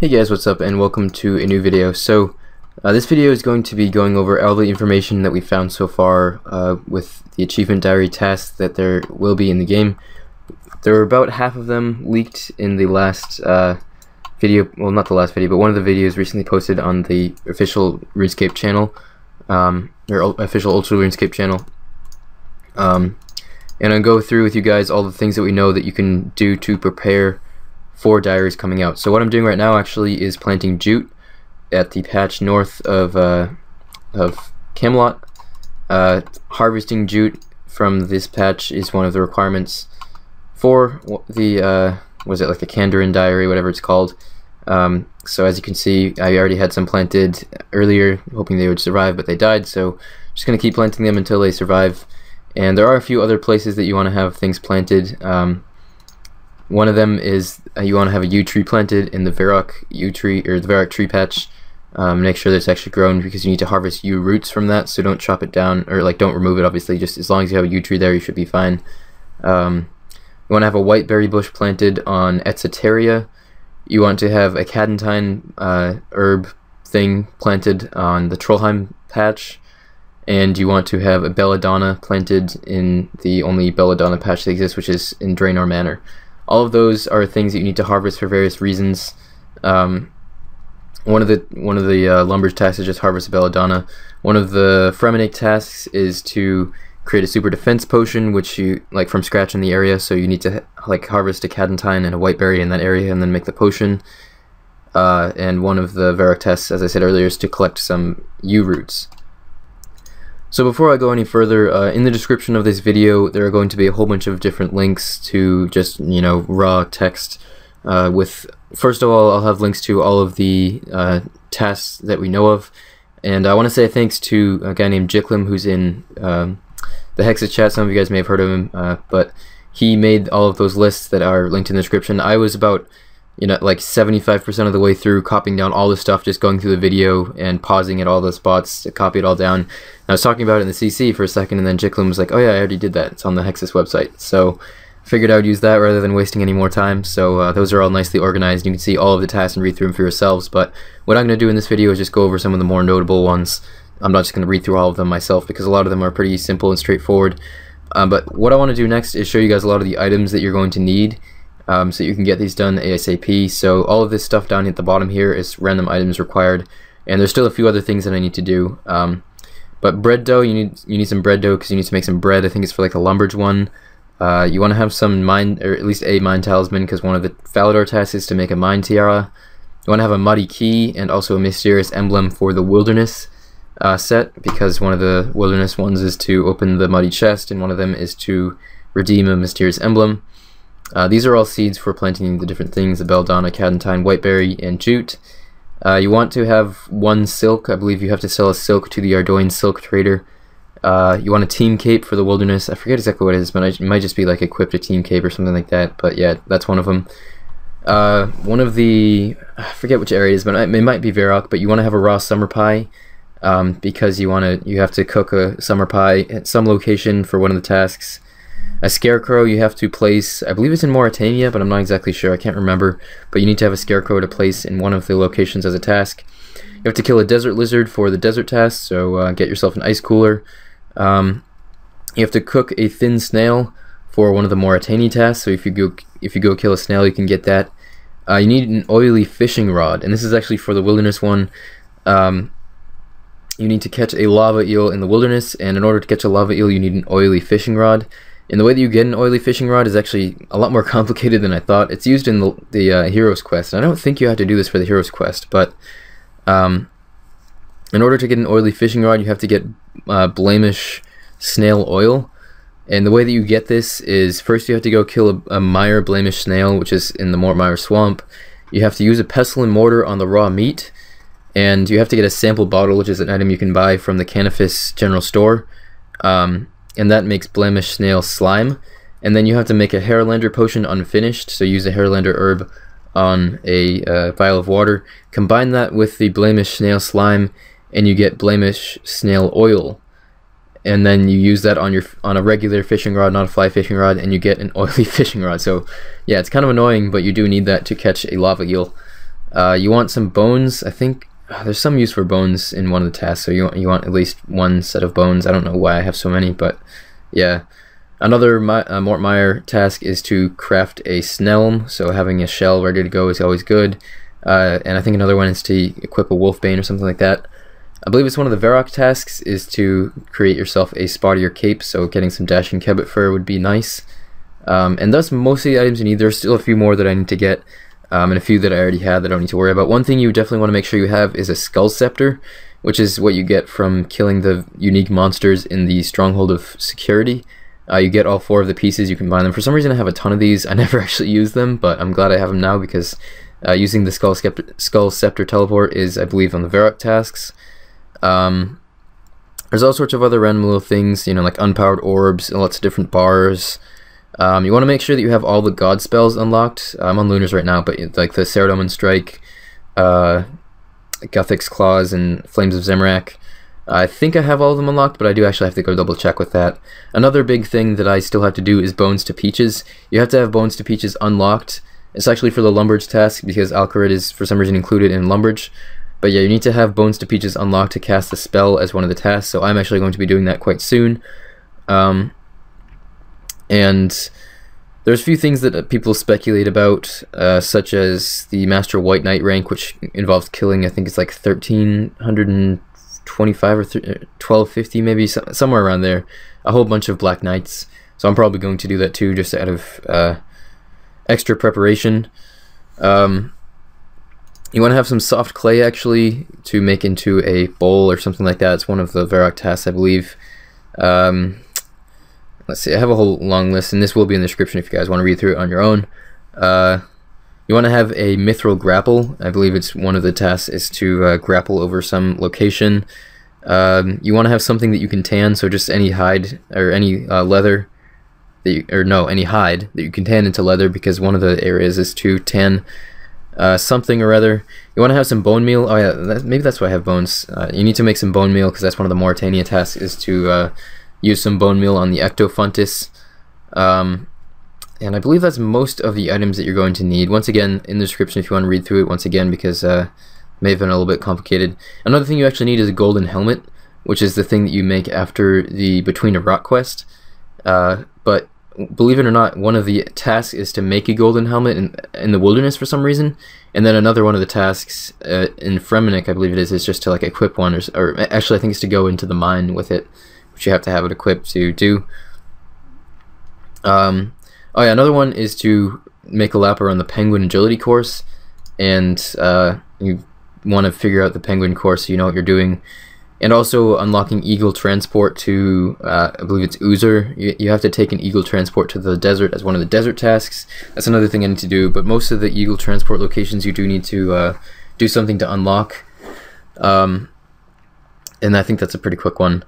Hey guys, what's up, and welcome to a new video. So this video is going to be going over all the information that we found so far with the Achievement Diary tasks that there will be in the game. There were about half of them leaked in the last video, well, not the last video, but one of the videos recently posted on the official RuneScape channel, or official Ultra RuneScape channel. And I'll go through with you guys all the things that we know that you can do to prepare for diaries coming out. So what I'm doing right now actually is planting jute at the patch north of Camelot. Harvesting jute from this patch is one of the requirements for the the Kandarin diary, whatever it's called. So as you can see, I already had some planted earlier, hoping they would survive, but they died. So I'm just going to keep planting them until they survive. And there are a few other places that you want to have things planted. One of them is you want to have a yew tree planted in the Varrock yew tree, or the Varrock tree patch. Make sure that it's actually grown, because you need to harvest yew roots from that, so don't chop it down, or like don't remove it obviously, just as long as you have a yew tree there you should be fine. You want to have a whiteberry bush planted on Etceteria. You want to have a cadentine herb thing planted on the Trollheim patch. And you want to have a belladonna planted in the only belladonna patch that exists, which is in Draenor Manor. All of those are things that you need to harvest for various reasons. One of the Lumbridge tasks is just harvest a belladonna. One of the Fremenic tasks is to create a super defense potion, which you like from scratch in the area. So you need to like harvest a cadentine and a whiteberry in that area, and then make the potion. And one of the Varrock tasks, as I said earlier, is to collect some yew roots. So before I go any further, in the description of this video there are going to be a whole bunch of different links to just, you know, raw text. First of all, I'll have links to all of the tasks that we know of, and I want to say thanks to a guy named Jiklim, who's in the Hexis chat. Some of you guys may have heard of him, but he made all of those lists that are linked in the description. I was about, you know, like 75% of the way through copying down all this stuff, just going through the video and pausing at all the spots to copy it all down. And I was talking about it in the CC for a second, and then Jiklim was like, oh yeah, I already did that, it's on the Hexis website. So I figured I would use that rather than wasting any more time. So those are all nicely organized. You can see all of the tasks and read through them for yourselves, but what I'm going to do in this video is just go over some of the more notable ones. I'm not just going to read through all of them myself, because a lot of them are pretty simple and straightforward. But what I want to do next is show you guys a lot of the items that you're going to need, so you can get these done ASAP. So all of this stuff down at the bottom here is random items required, and there's still a few other things that I need to do. But bread dough, you need some bread dough, because you need to make some bread. I think it's for like the Lumbridge one. You want to have some mine, or at least a mine talisman, because one of the Falador tasks is to make a mine tiara. You want to have a muddy key, and also a mysterious emblem for the wilderness set, because one of the wilderness ones is to open the muddy chest, and one of them is to redeem a mysterious emblem. These are all seeds for planting the different things: the belladonna, cadentine, whiteberry, and jute. You want to have one silk. I believe you have to sell a silk to the Ardoin silk trader. You want a team cape for the wilderness. I forget exactly what it is, but it might just be like equipped a team cape or something like that. But yeah, that's one of them. One of the, I forget which area it is, but it might be Varrock. But you want to have a raw summer pie, because you have to cook a summer pie at some location for one of the tasks. A scarecrow you have to place, I believe it's in Morytania, but I'm not exactly sure, I can't remember, but you need to have a scarecrow to place in one of the locations as a task. You have to kill a desert lizard for the desert task, so get yourself an ice cooler. You have to cook a thin snail for one of the Morytania tasks, so if you go kill a snail you can get that. You need an oily fishing rod, and this is actually for the wilderness one. You need to catch a lava eel in the wilderness, and in order to catch a lava eel you need an oily fishing rod. And the way that you get an oily fishing rod is actually a lot more complicated than I thought. It's used in the Hero's Quest, and I don't think you have to do this for the Hero's Quest, but in order to get an oily fishing rod, you have to get blemish snail oil. And the way that you get this is, first you have to go kill a mire blemish snail, which is in the Mortmeyer Swamp. You have to use a pestle and mortar on the raw meat, and you have to get a sample bottle, which is an item you can buy from the Canifis General Store. And that makes blemish snail slime. And then you have to make a hairlander potion unfinished, so use a hairlander herb on a vial of water, combine that with the blemish snail slime, and you get blemish snail oil. And then you use that on a regular fishing rod, not a fly fishing rod, and you get an oily fishing rod. So yeah, it's kind of annoying, but you do need that to catch a lava eel. You want some bones. I think there's some use for bones in one of the tasks, so you want at least one set of bones. I don't know why I have so many, but yeah. Another Mortmeyer task is to craft a Snelm, so having a shell ready to go is always good. And I think another one is to equip a Wolfbane or something like that. I believe it's one of the Varrock tasks is to create yourself a spottier cape, so getting some dashing Kebbit fur would be nice. And that's mostly the items you need. There's still a few more that I need to get, and a few that I already had that I don't need to worry about. One thing you definitely want to make sure you have is a Skull Scepter, which is what you get from killing the unique monsters in the Stronghold of Security. You get all four of the pieces, you combine them. For some reason I have a ton of these, I never actually use them, but I'm glad I have them now because using the Skull Scepter teleport is, I believe, on the Varrock tasks. There's all sorts of other random little things, you know, like unpowered orbs and lots of different bars. You want to make sure that you have all the god spells unlocked. I'm on Lunars right now, but like the Saradomin Strike, Guthix Claws, and Flames of Zemrak. I think I have all of them unlocked, but I do actually have to go double check with that. Another big thing that I still have to do is Bones to Peaches. You have to have Bones to Peaches unlocked. It's actually for the Lumbridge task because Al-Karid is for some reason included in Lumbridge. But yeah, you need to have Bones to Peaches unlocked to cast the spell as one of the tasks, so I'm actually going to be doing that quite soon. And there's a few things that people speculate about, such as the Master White Knight rank, which involves killing, I think it's like 1,325 or 1,250 maybe, somewhere around there, a whole bunch of Black Knights. So I'm probably going to do that too, just out of extra preparation. You want to have some soft clay, actually, to make into a bowl or something like that. It's one of the Varrock tasks, I believe. Let's see, I have a whole long list, and this will be in the description if you guys want to read through it on your own. You want to have a Mithril grapple. I believe it's one of the tasks is to grapple over some location. You want to have something that you can tan, so just any hide, or any leather, that you, or no, any hide that you can tan into leather, because one of the areas is to tan something or other. You want to have some bone meal. Oh yeah, maybe that's why I have bones. You need to make some bone meal because that's one of the Morytania tasks is to use some bone meal on the Ectofuntus. And I believe that's most of the items that you're going to need. Once again, in the description if you want to read through it once again because it may have been a little bit complicated. Another thing you actually need is a golden helmet, which is the thing that you make after the Between a Rock quest. But believe it or not, one of the tasks is to make a golden helmet in the wilderness for some reason, and then another one of the tasks in Fremenic, I believe it is just to like equip one, or actually I think it's to go into the mine with it, which you have to have it equipped to do. Oh yeah, another one is to make a lap around the Penguin Agility Course, and you want to figure out the Penguin course so you know what you're doing. And also unlocking Eagle Transport to, I believe it's Uzer. You have to take an Eagle Transport to the desert as one of the desert tasks. That's another thing I need to do, but most of the Eagle Transport locations you do need to do something to unlock. And I think that's a pretty quick one.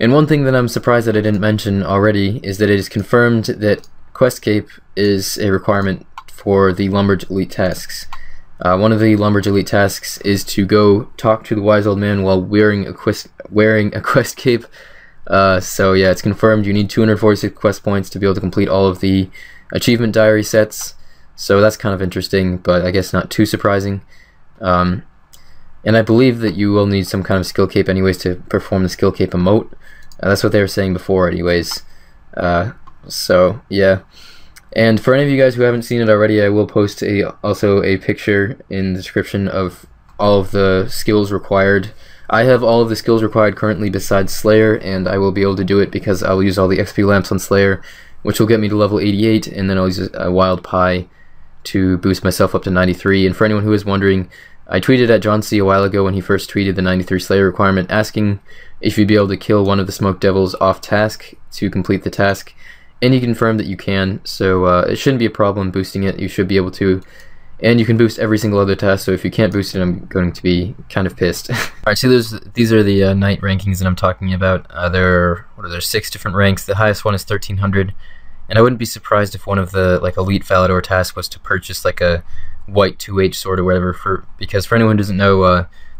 And one thing that I'm surprised that I didn't mention already is that it is confirmed that Quest Cape is a requirement for the Lumbridge Elite tasks. One of the Lumbridge Elite tasks is to go talk to the Wise Old Man while wearing a quest cape. So yeah, it's confirmed you need 246 quest points to be able to complete all of the Achievement Diary sets. So that's kind of interesting, but I guess not too surprising. And I believe that you will need some kind of skill cape anyways to perform the skill cape emote. That's what they were saying before anyways. So yeah. And for any of you guys who haven't seen it already, I will post also a picture in the description of all of the skills required. I have all of the skills required currently besides Slayer, and I will be able to do it because I will use all the XP lamps on Slayer, which will get me to level 88, and then I'll use a Wild Pie to boost myself up to 93. And for anyone who is wondering, I tweeted at John C a while ago when he first tweeted the 93 Slayer requirement asking if you'd be able to kill one of the Smoke Devils off task to complete the task. And he confirmed that you can, so it shouldn't be a problem boosting it. You should be able to, and you can boost every single other task, so if you can't boost it, I'm going to be kind of pissed. Alright, so these are the knight rankings that I'm talking about. There are 6 different ranks. The highest one is 1,300, and I wouldn't be surprised if one of the like elite Falador tasks was to purchase like a white 2H sword or whatever, because for anyone who doesn't know,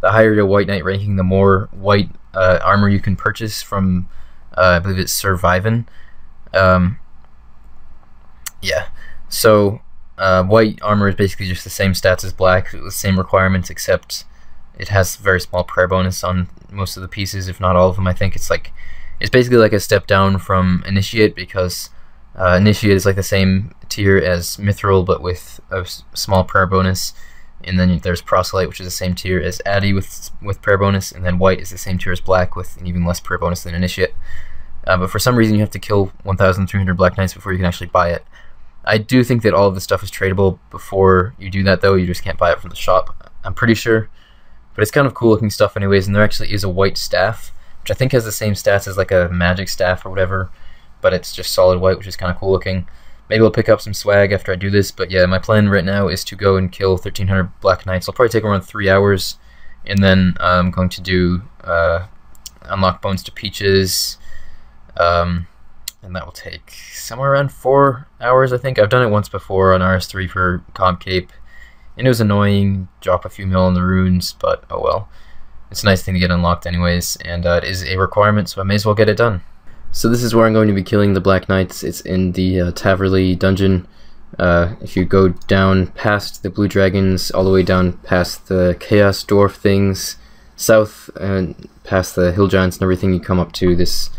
the higher your white knight ranking, the more white armor you can purchase from, I believe it's Survivin'. Yeah, so White armor is basically just the same stats as black, the same requirements, except it has very small prayer bonus on most of the pieces, if not all of them. I think it's basically like a step down from Initiate, because Initiate is like the same tier as Mithril, but with a small prayer bonus. And then there's Proselyte, which is the same tier as Addy with prayer bonus, and then White is the same tier as Black with an even less prayer bonus than Initiate. But for some reason you have to kill 1,300 Black Knights before you can actually buy it. I do think that all of the stuff is tradable before you do that, though. You just can't buy it from the shop, I'm pretty sure. But it's kind of cool looking stuff anyways, and there actually is a white staff, which I think has the same stats as like a magic staff or whatever, but it's just solid white, which is kind of cool looking. Maybe I'll pick up some swag after I do this, but yeah, my plan right now is to go and kill 1,300 Black Knights. I'll probably take around 3 hours, and then I'm going to do unlock Bones to Peaches, and that will take somewhere around 4 hours, I think. I've done it once before on RS3 for Comcape, and it was annoying. Drop a few mil on the runes, but oh well. It's a nice thing to get unlocked anyways, and it is a requirement, so I may as well get it done. So this is where I'm going to be killing the Black Knights. It's in the Taverly dungeon. If you go down past the Blue Dragons, all the way down past the Chaos Dwarf things, south and past the Hill Giants and everything, you come up to this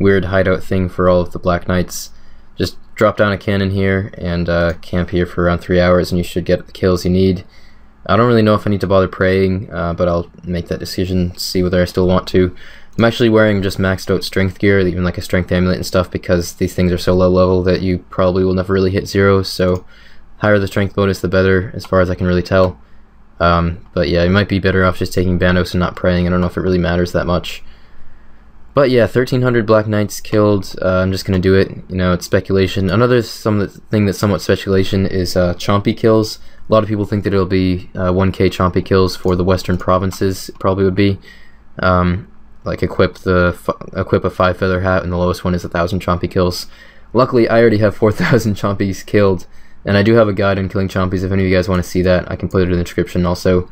weird hideout thing for all of the Black Knights. Just drop down a cannon here and camp here for around 3 hours, and you should get the kills you need. I don't really know if I need to bother praying, but I'll make that decision, see whether I still want to. I'm actually wearing just maxed out strength gear, even like a strength amulet and stuff, because these things are so low level that you probably will never really hit zero, so higher the strength bonus the better, as far as I can really tell. But yeah, you might be better off just taking Bandos and not praying. I don't know if it really matters that much. But yeah, 1,300 Black Knights killed. I'm just going to do it. You know, it's speculation. Another thing that's somewhat speculation is Chompy kills. A lot of people think that it'll be 1k Chompy kills for the western provinces. It probably would be. Like equip a 5-feather hat, and the lowest one is 1,000 Chompy kills. Luckily, I already have 4,000 Chompies killed, and I do have a guide on killing Chompies. If any of you guys want to see that, I can put it in the description also.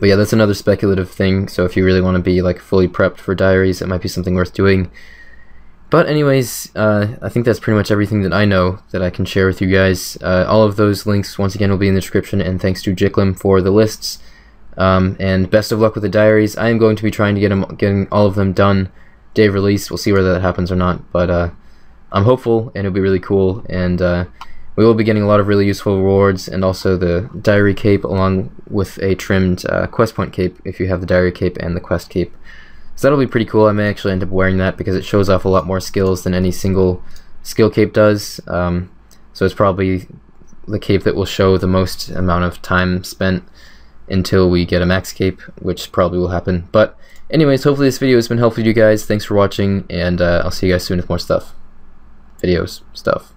But yeah, that's another speculative thing, so if you really want to be like fully prepped for diaries, it might be something worth doing. But anyways, I think that's pretty much everything that I know that I can share with you guys. All of those links, once again, will be in the description, and thanks to Jiklim for the lists. And best of luck with the diaries. I am going to be trying to getting all of them done day of release. We'll see whether that happens or not, but I'm hopeful, and it'll be really cool, and we will be getting a lot of really useful rewards, and also the diary cape along with a trimmed quest point cape if you have the diary cape and the quest cape. So that'll be pretty cool. I may actually end up wearing that because it shows off a lot more skills than any single skill cape does, so it's probably the cape that will show the most amount of time spent until we get a max cape, which probably will happen. But anyways, hopefully this video has been helpful to you guys. Thanks for watching, and I'll see you guys soon with more stuff. Videos, stuff.